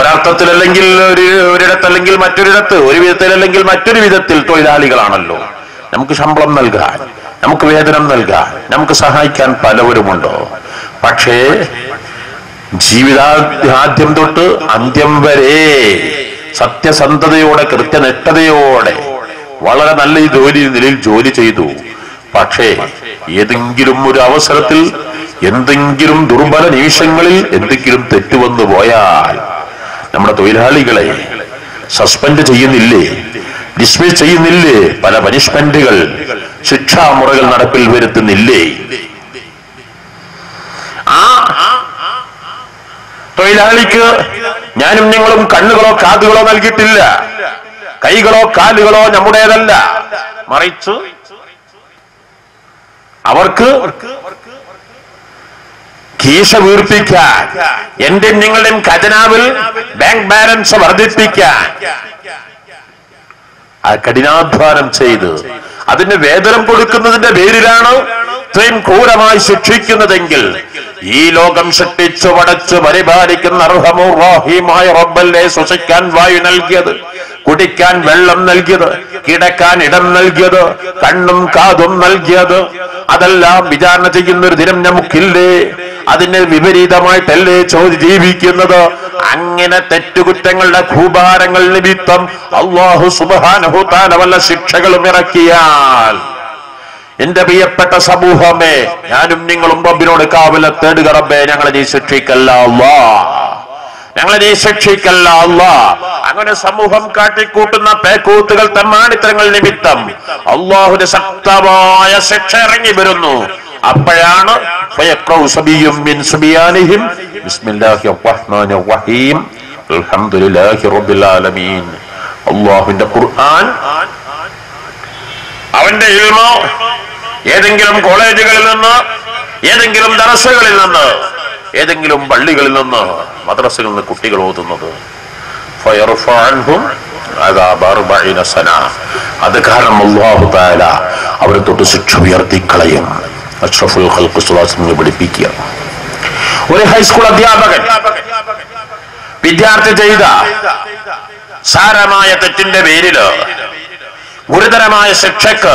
ഒരർത്ഥത്തിലല്ലെങ്കിൽ ഒരു ഒരിടത്തല്ലെങ്കിൽ മറ്റൊരിടത്ത്, ഒരു വിധത്തിലല്ലെങ്കിൽ മറ്റൊരു വിധത്തിൽ തൊഴിലാളികളാണല്ലോ. നമുക്ക് ശമ്പളം നൽകാൻ, നമുക്ക് വേതനം നൽകാൻ, നമുക്ക് സഹായിക്കാൻ പലവരുമുണ്ടോ. പക്ഷേ ജീവിതാദ്യം തൊട്ട് അന്ത്യം വരെ സത്യസന്ധതയോടെ കൃത്യനിഷ്ഠതയോടെ വളരെ നല്ല ഈ ജോലി നിലയിൽ ജോലി ചെയ്തു. പക്ഷേ ഏതെങ്കിലും ഒരു അവസരത്തിൽ എന്തെങ്കിലും ദുർബല നിമിഷങ്ങളിൽ എന്തെങ്കിലും തെറ്റുവന്നു പോയാൽ നമ്മുടെ തൊഴിലാളികളെ സസ്പെൻഡ് ചെയ്യുന്നില്ലേ, ഡിസ്മിസ് ചെയ്യുന്നില്ലേ, പല പനിഷ്മെന്റുകൾ ശിക്ഷാമുറകൾ നടപ്പിൽ വരുത്തുന്നില്ലേ? ആ തൊഴിലാളിക്ക് ഞാനും നിങ്ങളും കണ്ണുകളോ കാതുകളോ നൽകിയിട്ടില്ല, കൈകളോ കാലുകളോ നമ്മുടേതല്ല. മറിച്ച് അവർക്ക് കീശ വീർപ്പിക്കാൻ, എന്റെയും നിങ്ങളുടെയും ഖജനാവിൽ ബാങ്ക് ബാലൻസ് വർദ്ധിപ്പിക്കാൻ കഠിനാധ്വാനം ചെയ്ത് അതിന്റെ വേതനം കൊടുക്കുന്നതിന്റെ പേരിലാണ് ഇത്രയും ക്രൂരമായി ശിക്ഷിക്കുന്നതെങ്കിൽ ഈ ലോകം സൃഷ്ടിച്ചു പടച്ചു പരിപാലിക്കുന്ന അർഹമൂർ റഹീമായ റബ്ബല്ലേ ശ്വസിക്കാൻ വായു നൽകിയത്, കുടിക്കാൻ വെള്ളം നൽകിയത്, കിടക്കാൻ ഇടം നൽകിയത്, കണ്ണും കാതും നൽകിയത്. അതെല്ലാം വിചാരണ ചെയ്യുന്ന ഒരു ദിനം നമുക്കില്ലേ? അതിന് വിപരീതമായിട്ടല്ലേ ചോദ്യം ജീവിക്കുന്നത്? അങ്ങനെ തെറ്റുകുറ്റങ്ങളുടെ കൂഭാരങ്ങൾ നിമിത്തം അല്ലാഹു സുബ്ഹാനഹു തആല വല്ല ശിക്ഷകളും ഇറക്കിയാൽ എന്റെ പ്രിയപ്പെട്ട സമൂഹമേ, ഞാനും നിങ്ങളും റബ്ബിനോട് കാവല തേടുക. റബ്ബേ, ഞങ്ങളെ നീ ശിക്ഷിക്കല്ല അല്ലാ, ഞങ്ങളെ നീ ശിക്ഷിക്കല്ല അല്ലാ. അങ്ങനെ സമൂഹം കാട്ടിക്കൂട്ടുന്ന പേക്കൂത്തുകൾ തമ്മാടിത്തരങ്ങൾ നിമിത്തം അല്ലാഹുവിന്റെ ശക്തമായ ശിക്ഷ ഇറങ്ങി വരുന്നു. അപ്പോഴാണ് അല്ലാഹുവിന്റെ ഖുർആൻ അവന്റെ ഇൽമോ ഏതെങ്കിലും കോളേജുകളിൽ നിന്ന്, ഏതെങ്കിലും ദർസകളിൽ നിന്ന്, ഏതെങ്കിലും പള്ളികളിൽ നിന്ന്, മദ്രസകളിൽ നിന്ന് കുട്ടികൾ ഓതുന്നത് അത് കാരണം അല്ലാഹു തആല അവരെ തൊട്ട് ശിക്ഷ ഉയർത്തിക്കളയും. അഷ്റഫുൽ ഖൽഖ് സ്വല്ലല്ലാഹു പഠിപ്പിക്കുക. ഒരു ഹൈസ്കൂൾ അധ്യാപകൻ വിദ്യാർത്ഥി ചെയ്ത സാരമായ തെറ്റിന്റെ പേരില് ഗുരുതരമായ ശിക്ഷക്ക്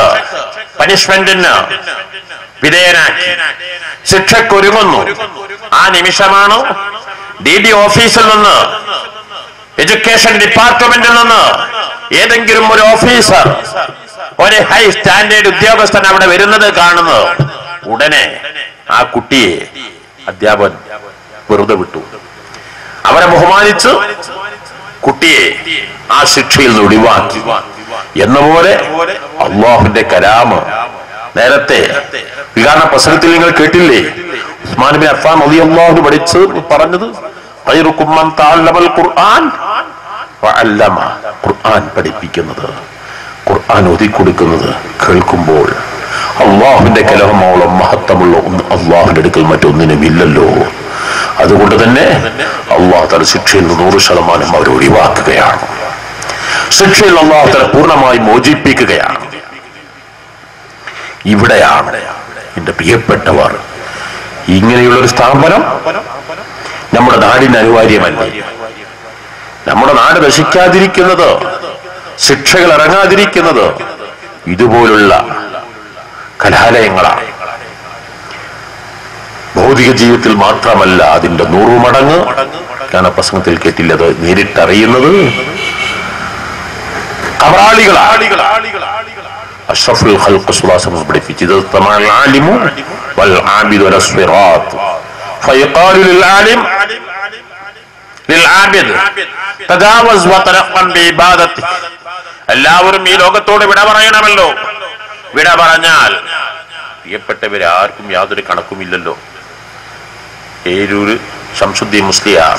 പനിഷ്മെന്റിന് വിധേയനാക്കി ശിക്ഷക്കൊരുങ്ങുന്നു. ആ നിമിഷമാണ് ഡി ഡി ഓഫീസിൽ നിന്ന്, എഡ്യൂക്കേഷൻ ഡിപ്പാർട്ട്മെന്റിൽ നിന്ന് ഏതെങ്കിലും ഒരു ഓഫീസർ, ഒരു ഹൈ സ്റ്റാൻഡേർഡ് ഉദ്യോഗസ്ഥൻ അവിടെ വരുന്നത് കാണുന്നത്. ഉടനെ ആ കുട്ടിയെ അധ്യാപകൻ വെറുതെ വിട്ടു. അവരെ ബഹുമാനിച്ച് കുട്ടിയെ ആ ശിക്ഷയിൽ നിന്ന് ഒഴിവാക്കി. എന്നപോലെ അല്ലാഹുവിന്റെ കലാമ് നേരത്തെ വികാരണ പ്രസംഗത്തിൽ നിങ്ങൾ കേട്ടില്ലേ? ഉസ്മാൻ ബിൻ അഫ്ഫാൻ റളിയല്ലാഹു പഠിച്ച് പറഞ്ഞത് ഖൈറുകും മൻ തഅല്ലമൽ ഖുർആൻ വഅല്ലമ. ഖുർആൻ പഠിപ്പിക്കുന്നത്, ഖുർആൻ ഓതി കൊടുക്കുന്നത് കേൾക്കുമ്പോൾ അല്ലാഹുവിന്റെ കലാമോളം മഹത്വമുള്ള ഒന്ന് അല്ലാഹുവിന്റെ അടുക്കൽ മറ്റൊന്നിനുമില്ലല്ലോ. അതുകൊണ്ട് തന്നെ അല്ലാഹു തആല ശിക്ഷയിൽ നിന്ന് നൂറ് ശതമാനം അവരെ ഒഴിവാക്കുകയാണ്, ശിക്ഷയിൽ അല്ലാഹു തആല പൂർണ്ണമായി മോചിപ്പിക്കുകയാണ്. ഇവിടെയാണ് എന്റെ പ്രിയപ്പെട്ടവർ, ഇങ്ങനെയുള്ളൊരു സ്ഥാപനം നമ്മുടെ നാടിന് അനിവാര്യമല്ലേ? നമ്മുടെ നാട് നശിക്കാതിരിക്കുന്നത്, ശിക്ഷകൾ ഇറങ്ങാതിരിക്കുന്നത് ഇതുപോലുള്ള കലാലയങ്ങളാണ്. ഭൗതിക ജീവിതത്തിൽ മാത്രമല്ല, അതിന്റെ നൂറു മടങ്ങ് ഞാൻ ആ പ്രസംഗത്തിൽ കേട്ടില്ലത് നേരിട്ടറിയുന്നത് കബറാളികളാണ്. اشرف الخلق صلی اللہ علیہ وسلم بڑے تمام العالم والعابد والصراط فيقال للعالم للعابد تجاوز وترقم بعبادته എല്ലാവരും ഈ ലോകത്തോട് വിട പറയണമല്ലോ. വിട പറഞ്ഞാൽ പ്രിയപ്പെട്ടവരെ ആർക്കും യാതൊരു കണക്കുമില്ലല്ലോ. ഏരൂർ ശംസുദ്ദീൻ മുസ്ലിയാർ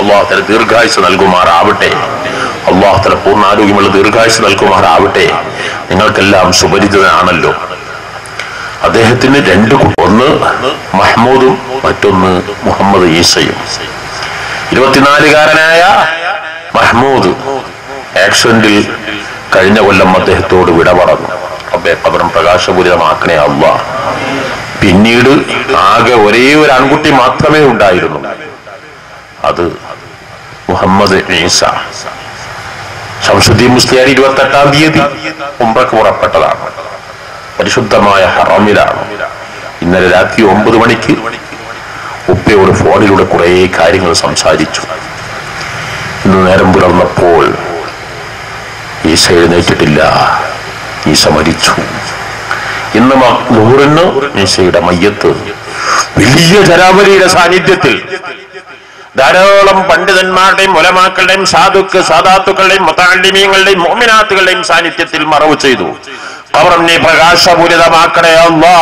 അല്ലാഹു തആല ദീർഘായുസ് നൽകുമാറാവട്ടെ. അല്ലാഹു തആല പൂർണ്ണ ആരോഗ്യമുള്ള ദീർഘായുസ് നൽകുമാറാവട്ടെ. നിങ്ങൾക്കെല്ലാം സുപരിചിതനാണല്ലോ. അദ്ദേഹത്തിന് രണ്ട് കുട്ടി, ഒന്ന് മഹ്മൂദും മറ്റൊന്ന് മുഹമ്മദ് ഈസയും. ഇരുപത്തിനാലുകാരനായ മഹ്മൂദ് ആക്സിഡന്റിൽ കഴിഞ്ഞ കൊല്ലം അദ്ദേഹത്തോട് വിട പറഞ്ഞു. റബ്ബേ ഖബറും പ്രകാശപൂരിതമാക്കണേ അല്ലാ. പിന്നീട് ആകെ ഒരേ ഒരു ആൺകുട്ടി മാത്രമേ ഉണ്ടായിരുന്നു, അത് മുഹമ്മദ് ഈസ. ശംസുദ്ദീൻ മുസ്ലിയാർ ഇരുപത്തി എട്ടാം തീയതി ഉംറക്ക് പുറപ്പെട്ടതാണ്. പരിശുദ്ധമായ ഹറമിലാണ്. ഇന്നലെ രാത്രി ഒമ്പത് മണിക്ക് ഉപ്പയോട് ഫോണിലൂടെ കുറേ കാര്യങ്ങൾ സംസാരിച്ചു. ഇന്ന് നേരം പുലർന്നപ്പോൾ ഈസ എഴുന്നേറ്റിട്ടില്ല, ഈസ മരിച്ചു. ഇന്ന് നൂറിന് ഈസയുടെ മയ്യത്ത് വലിയ ജനാവലിയുടെ സാന്നിധ്യത്തിൽ ധാരാളം പണ്ഡിതന്മാരുടെയും ഉലമാക്കളുടെയും സാധുക്ക് സാദാത്തുക്കളുടെയും മുതഅല്ലിമീങ്ങളുടെയും മുഅ്മിനാത്തുകളുടെയും സാന്നിധ്യത്തിൽ മറവ് ചെയ്തു. ഖബറിനെ പ്രകാശപൂരിതമാക്കണേ അല്ലാ,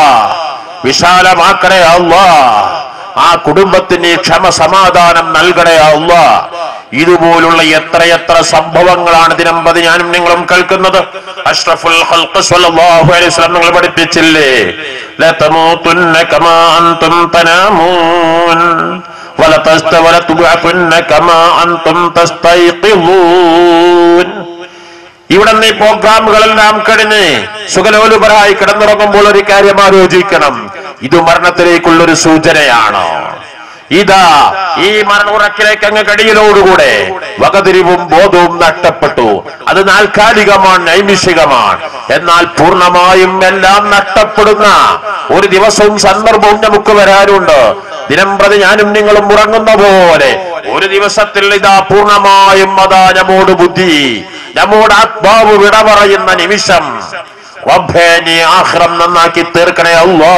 വിശാലമാക്കണേ അല്ലാ. ആ കുടുംബത്തിന് ക്ഷമ സമാധാനം നൽകണേ അല്ലാ. ഇതുപോലുള്ള എത്രയെത്ര സംഭവങ്ങളാണ് ദിനംപ്രതി ഞാനും നിങ്ങളും കേൾക്കുന്നത്. അഷ്റഫുൽ ഖൽഖ് സ്വല്ലല്ലാഹു അലൈഹി വസല്ലം നിങ്ങൾ പഠിപ്പിച്ചില്ലേ, ലാ തമൂതുന്ന കമാ അൻതും തനാമൂൻ വലാ തസ്തവല തുബഅന്ന കമാ അൻതും തസ്തൈഖിളൂൻ. ഇവിടെ ഈ പ്രോഗ്രാമുകളെല്ലാം കഴിഞ്ഞ് സുഖലോലുപരായി കിടന്നുറങ്ങുമ്പോൾ ഒരു കാര്യം ആലോചിക്കണം, ഇത് മരണത്തിലേക്കുള്ളൊരു സൂചനയാണ്. ഇതാ ഈ മരണുറക്കിലേക്ക് അങ്ങ് കടിയിലോടുകൂടെ വകതിരിവും ബോധവും നഷ്ടപ്പെട്ടു. അത് താൽക്കാലികമാണ്, നൈമിഷികമാണ്. എന്നാൽ പൂർണ്ണമായും എല്ലാം നഷ്ടപ്പെടുന്ന ഒരു ദിവസവും സന്ദർഭവും നമുക്ക് വരാനുണ്ട്. ദിനംപ്രതി ഞാനും നിങ്ങളും ഉറങ്ങുന്ന പോലെ ഒരു ദിവസത്തിൽ ഇതാ പൂർണ്ണമായും അതാ നമ്മോട് ബുദ്ധി, നമ്മോട് ആത്മാവ് വിട പറയുന്ന നിമിഷം. റബ്ബേ നീ ആഖിറം നന്നാക്കി തീർക്കണേ അല്ലാ.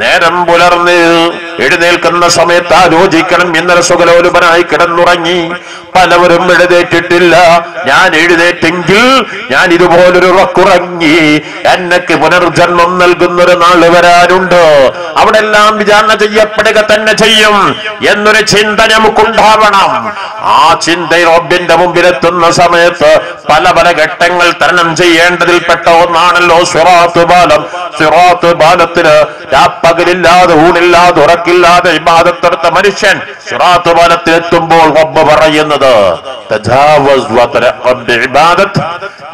നേരം പുലർന്ന് എഴുന്നേൽക്കുന്ന സമയത്ത് ആലോചിക്കണം, ഇന്നലെ സുഖലോലുപനായി കിടന്നുറങ്ങി പലവരും എഴുന്നേറ്റിട്ടില്ല. ഞാൻ എഴുന്നേറ്റെങ്കിൽ ഞാൻ ഇതുപോലൊരു ഉറക്കുറങ്ങി, എന്നക്ക് പുനർജന്മം നൽകുന്നൊരു നാള് വരാനുണ്ട്, അവിടെ എല്ലാം വിചാരണ ചെയ്യപ്പെടുക തന്നെ ചെയ്യും എന്നൊരു ചിന്ത നമുക്കുണ്ടാവണം. ആ ചിന്ത റബ്ബിന്റെ മുമ്പിലെത്തുന്ന സമയത്ത് പല പല ഘട്ടങ്ങൾ തരണം ചെയ്യേണ്ടതിൽപ്പെട്ട ഒന്നാണല്ലോ സിറാത്ത് പാലം. സിറാത്ത് പാലത്തിന് പകലില്ലാതെ ഊണില്ലാതെ ഉറക്കില്ലാതെ ഇബാദത്തെടുത്ത മനുഷ്യൻ സിറാത്ത് പാലത്തിൽ എത്തുമ്പോൾ റബ്ബ് പറയുന്നത്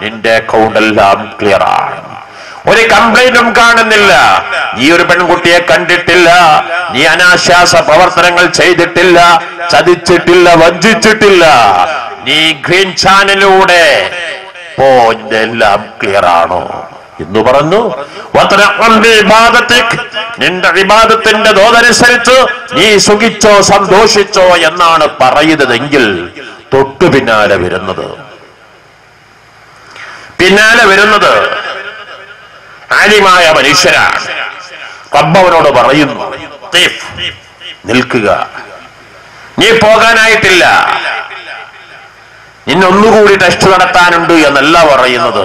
നിന്റെ അക്കൗണ്ട് എല്ലാം ക്ലിയർ ആണ്, ഒരു കംപ്ലൈന്റും കാണുന്നില്ല, നീ ഒരു പെൺകുട്ടിയെ കണ്ടിട്ടില്ല, നീ അനാശാസ പ്രവർത്തനങ്ങൾ ചെയ്തിട്ടില്ല, ചതിച്ചിട്ടില്ല, വഞ്ചിച്ചിട്ടില്ല, നീ ഗ്രീൻ ചാനലിലൂടെ പോ, നിന്റെ എല്ലാം ക്ലിയർ ആണോ എന്ന് പറഞ്ഞു. നിന്റെ ഇബാദത്തിന്റെ തോതനുസരിച്ച് നീ സുഖിച്ചോ സന്തോഷിച്ചോ എന്നാണ് പറയുന്നതെങ്കിൽ തൊട്ടു പിന്നാലെ വരുന്നത് പിന്നാലെ വരുന്നത് ആലിമായ മനുഷ്യരാണ്. റബ്ബവനോട് പറയുന്നു, നിൽക്കുക, നീ പോകാനായിട്ടില്ല, നിന്നൊന്നുകൂടി ടെസ്റ്റ് നടത്താനുണ്ട് എന്നല്ല പറയുന്നത്.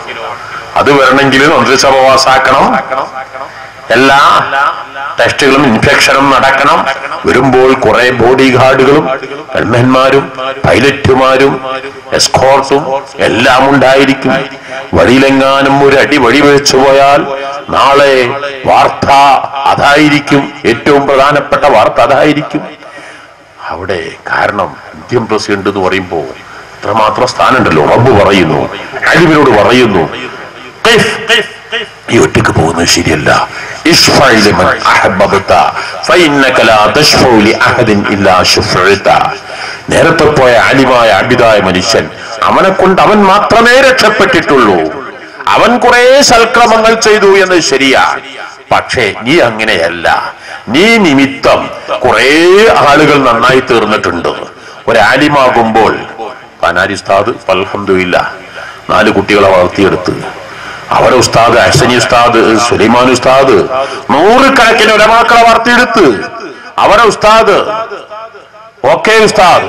അത് വരണമെങ്കിൽ മന്ത്രിസഭ പാസാക്കണം, എല്ലാ ടെസ്റ്റുകളും ഇൻഫെക്ഷനും നടക്കണം. വരുമ്പോൾ കുറെ ബോഡി ഗാർഡുകളും ഗൺമാന്മാരും പൈലറ്റുമാരും എസ്കോർട്ടും എല്ലാം ഉണ്ടായിരിക്കും. വഴിയിലെങ്ങാനും ഒരു അടി വഴിവെച്ചു പോയാൽ നാളെ വാർത്ത അതായിരിക്കും, ഏറ്റവും പ്രധാനപ്പെട്ട വാർത്ത അതായിരിക്കും അവിടെ. കാരണം ഇന്ത്യൻ പ്രസിഡന്റ് എന്ന് പറയുമ്പോൾ എത്രമാത്രം സ്ഥാനമുണ്ടല്ലോ റബ്ബ് പറയുന്നു, അലിമിനോട് പറയുന്നു ഈ ഒറ്റക്ക് പോകുന്നത് ശരിയല്ല. നേരത്തെ പോയ ആലിമായ അബിദായ മനുഷ്യൻ അവനെ കൊണ്ട് അവൻ മാത്രമേ രക്ഷപ്പെട്ടിട്ടുള്ളൂ. അവൻ കുറെ സൽക്രമങ്ങൾ ചെയ്തു എന്ന് ശരിയാണ്, പക്ഷേ നീ അങ്ങനെയല്ല. നീ നിമിത്തം കുറെ ആളുകൾ നന്നായി തീർന്നിട്ടുണ്ട്. ഒരാലിമാകുമ്പോൾ പനാരി ഉസ്താദ് അൽഹംദുലില്ല നാല് കുട്ടികളെ വളർത്തിയെടുത്ത്, അവരെ ഉസ്താദ് അഹ്സനി ഉസ്താദ്, സുലൈമാൻ ഉസ്താദ് നൂറുകണക്കിന് ഉലമാക്കളെ വളർത്തിയെടുത്ത്, അവരെ ഉസ്താദ് ഓക്കെ ഉസ്താദ്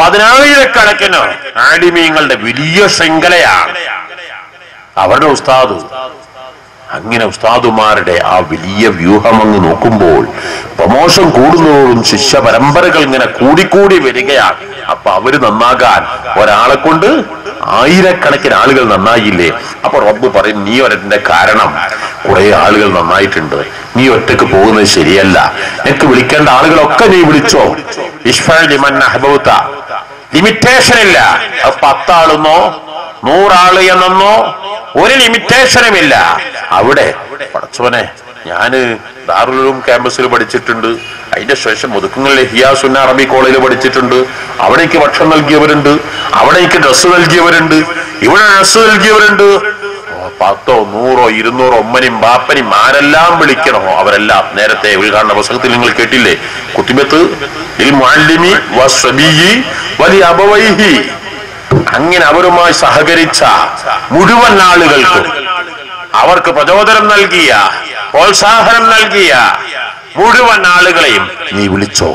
പതിനായിരക്കണക്കിന് ആലിമീങ്ങളുടെ വലിയ ശൃംഖലയാണ് അവരുടെ ഉസ്താദ്. അങ്ങനെ ഉസ്താദുമാരുടെ ആ വലിയ വ്യൂഹം അങ്ങ് നോക്കുമ്പോൾ പ്രമോഷൻ കൂടുന്നതോറും ശിഷ്യ പരമ്പരകൾ ഇങ്ങനെ കൂടിക്കൂടി വരികയാണ്. അപ്പൊ അവര് നന്നാകാൻ ഒരാളെ കൊണ്ട് ആയിരക്കണക്കിന് ആളുകൾ നന്നായില്ലേ? അപ്പൊ റബ്ബ് പറയും നീ ഒരന്റെ കാരണം കുറെ ആളുകൾ നന്നായിട്ടുണ്ട്, നീ ഒറ്റക്ക് പോകുന്നത് ശരിയല്ല. നിനക്ക് വിളിക്കേണ്ട ആളുകളൊക്കെ നീ വിളിച്ചോ. ലിമിറ്റേഷൻ ഇല്ല. പത്താളെന്നോ നൂറാള് എന്നോ ഒരു ലിമിറ്റേഷനും ഇല്ല. അവിടെ പടച്ചവനെ ഞാന് ദാറുലും ക്യാമ്പസിൽ പഠിച്ചിട്ടുണ്ട്, അതിന്റെ ശേഷം മുതുക്കുങ്ങളിലെ ഹിയാസുന്ന അറബി കോളേജിൽ പഠിച്ചിട്ടുണ്ട്. അവിടെ എനിക്ക് ഭക്ഷണം നൽകിയവരുണ്ട്, അവിടെ എനിക്ക് ഡ്രസ്സ് നൽകിയവരുണ്ട്, ഇവിടെ ഡ്രസ്സ് നൽകിയവരുണ്ട്. പത്തോ നൂറോ ഇരുന്നൂറോ ഒമ്മനും ബാപ്പനും ആരെല്ലാം വിളിക്കണമോ അവരെല്ലാം. നേരത്തെ ഉദ്ഘാടന പ്രസംഗത്തിൽ നിങ്ങൾ കേട്ടില്ലേ, കുത്തിബത്ത് അങ്ങനെ അവരുമായി സഹകരിച്ച മുഴുവൻ ആളുകൾക്കും അവർക്ക് പ്രചോദനം നൽകിയ പ്രോത്സാഹനം നൽകിയ മുഴുവൻ ആളുകളെയും നീ വിളിച്ചോ.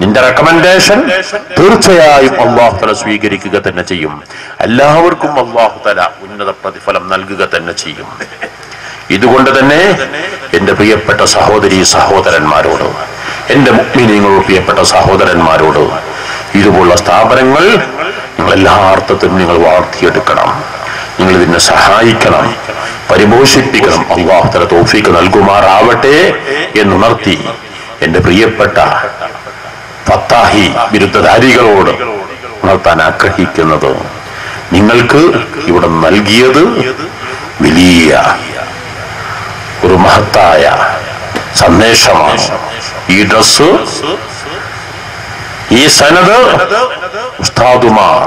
നിന്റെ റെക്കമെൻഡേഷൻ തീർച്ചയായും അല്ലാഹു തആല സ്വീകരിക്കുക തന്നെ ചെയ്യും. എല്ലാവർക്കും അല്ലാഹു തആല ഉന്നത പ്രതിഫലം നൽകുക തന്നെ ചെയ്യും. ഇതുകൊണ്ട് തന്നെ എന്റെ പ്രിയപ്പെട്ട സഹോദരീ സഹോദരന്മാരോട്, എന്റെ മുഅ്മിനീങ്ങളോട്, പ്രിയപ്പെട്ട സഹോദരന്മാരോട്, ഇതുപോലുള്ള സ്ഥാപനങ്ങൾ നിങ്ങൾ എല്ലാ അർത്ഥത്തിലും നിങ്ങൾ വളർത്തിയെടുക്കണം. നിങ്ങൾ ഇതിനെ സഹായിക്കണം, പരിപോഷിപ്പിക്കണം. അല്ലാഹു തആല തൗഫീഖ് നൽകുമാറാവട്ടെ എന്നുണർത്തി എന്റെ പ്രിയപ്പെട്ട ഫത്താഹി ബിരുദധാരികളോട് ഉണർത്താൻ ആഗ്രഹിക്കുന്നത്, നിങ്ങൾക്ക് ഇവിടെ നൽകിയത് വലിയ ഒരു മഹത്തായ സന്ദേശമാണ്. ഈ ഡ്രസ്, ഈ സനദ് ഉസ്താദുമാർ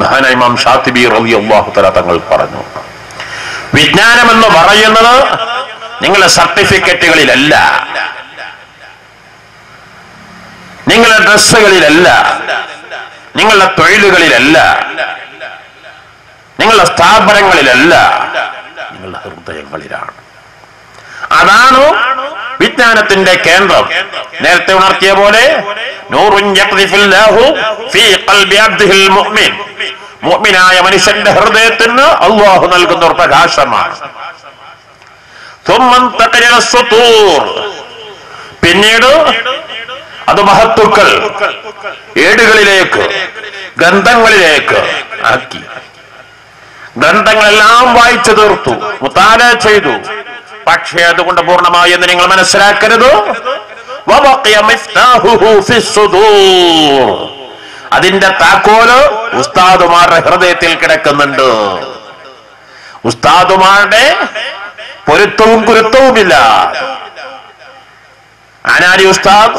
മഹാനായ ഇമാം ഷാത്തിബി റളിയല്ലാഹു തആല തങ്ങൾ പറഞ്ഞു, വിജ്ഞാനം എന്ന് പറയുന്നത് നിങ്ങളുടെ സർട്ടിഫിക്കറ്റുകളിലല്ല, നിങ്ങളുടെ ഡ്രസ്സുകളിലല്ല, നിങ്ങളുടെ തൊഴിലുകളിലല്ല, നിങ്ങളുടെ സ്ഥാപനങ്ങളിലല്ല, നിങ്ങളുടെ ഹൃദയങ്ങളിലാണ്. അതാണ് വിജ്ഞാനത്തിന്റെ കേന്ദ്രം. നേരത്തെ ഉണർത്തിയ പോലെ മുഅ്മിനായ മനുഷ്യന്റെ ഹൃദയത്തിന് അല്ലാഹു നൽകുന്ന ഒരു പ്രകാശമാണ്. പിന്നീട് അത് മഹത്തുക്കൾ ഏടുകളിലേക്ക് ഗ്രന്ഥങ്ങളിലേക്ക് ആക്കി. ഗ്രന്ഥങ്ങളെല്ലാം വായിച്ചു തീർത്തു, മുതാല ചെയ്തു, പക്ഷേ അതുകൊണ്ട് പൂർണ്ണമായി എന്ന് നിങ്ങൾ മനസ്സിലാക്കരുത്. അതിന്റെ താക്കോല് ഉസ്താദുമാരുടെ ഹൃദയത്തിൽ കിടക്കുന്നുണ്ട്. ഉസ്താദുമാരുടെ പൊരുത്തവും കുരുത്തവുമില്ല. ആനാരി ഉസ്താദ്,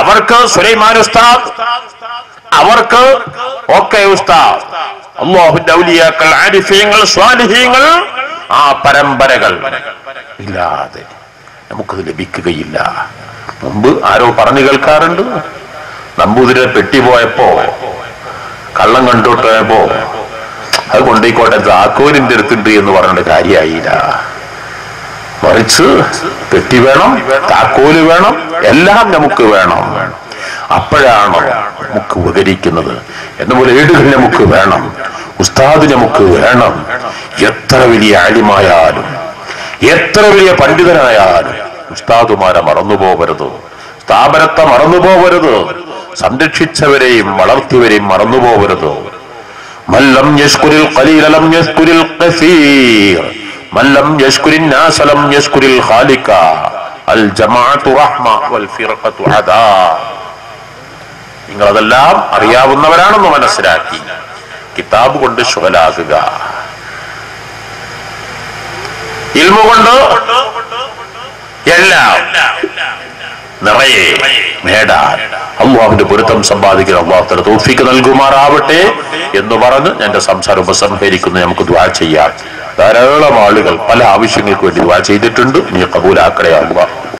അവർക്ക് സുലൈമാൻ ഉസ്താദ്, അവർക്ക് ഓക്കെ ഉസ്താദ്, അല്ലാഹുവിന്റെ ഔലിയാക്കൾ, ആരിഫീങ്ങൾ, സ്വാലിഹീങ്ങൾ, ആ പരമ്പരകൾ ഇല്ലാതെ നമുക്കത് ലഭിക്കുകയില്ല. മുമ്പ് ആരോ പറഞ്ഞു കേൾക്കാറുണ്ട്, നമ്പൂതിരെ പെട്ടി പോയപ്പോ കള്ളം കണ്ടുപോയപ്പോ അത് കൊണ്ടേക്കോട്ടെ താക്കോലിന്റെ അടുത്തുണ്ട് എന്ന് പറഞ്ഞ കാര്യമായില്ല. മറിച്ച് പെട്ടി വേണം, താക്കോല് വേണം, എല്ലാം നമുക്ക് വേണം. അപ്പോഴാണ് നമുക്ക് ഉപകരിക്കുന്നത്. എന്നപോലെ ഏടുകൾ നമുക്ക് വേണം, ഉസ്താദ് നമുക്ക് വേണം. എത്ര വലിയ ആലിമായാലും എത്ര വലിയ പണ്ഡിതനായാലും ഉസ്താദുമാരെ മറന്നുപോകരുത്. സ്ഥാപനത്തെ മറന്നുപോകരുത്, സംരക്ഷിച്ചവരെയും വളർത്തിയവരെയും മറന്നുപോകരുത്. മല്ലം യശ്കുരിൽ ഖലീല ലം യശ്കുരിൽ കസീർ, മല്ലം യശ്കുരിൻ നാസ ലം യശ്കുരിൽ ഖാലിക. അൽ ജമാഅത്തു റഹ്മ വൽ ഫിർഖത്തു അദാബ്. നിങ്ങൾ അതെല്ലാം അറിയാവുന്നവരാണെന്ന് മനസ്സിലാക്കി കിതാബ് കൊണ്ട് ശുഗലാക്കുക, ഇൽമു കൊണ്ട് എല്ലാം നിറയെ നേടാൻ അള്ളാഹുവിന്റെ പൊരുത്തം സമ്പാദിക്കുന്ന അള്ളാഹുവിന്റെ തൗഫീഖ് നൽകുമാറാവട്ടെ എന്ന് പറഞ്ഞ് എന്റെ സംസാരം ഉപസംഹരിക്കുന്നു. നമുക്ക് ദുആ ചെയ്യാം. ധാരാളം ആളുകൾ പല ആവശ്യങ്ങൾക്ക് വേണ്ടി ദുആ ചെയ്തിട്ടുണ്ട്. നീ ഖബൂലാക്കണേ അല്ലാഹ്.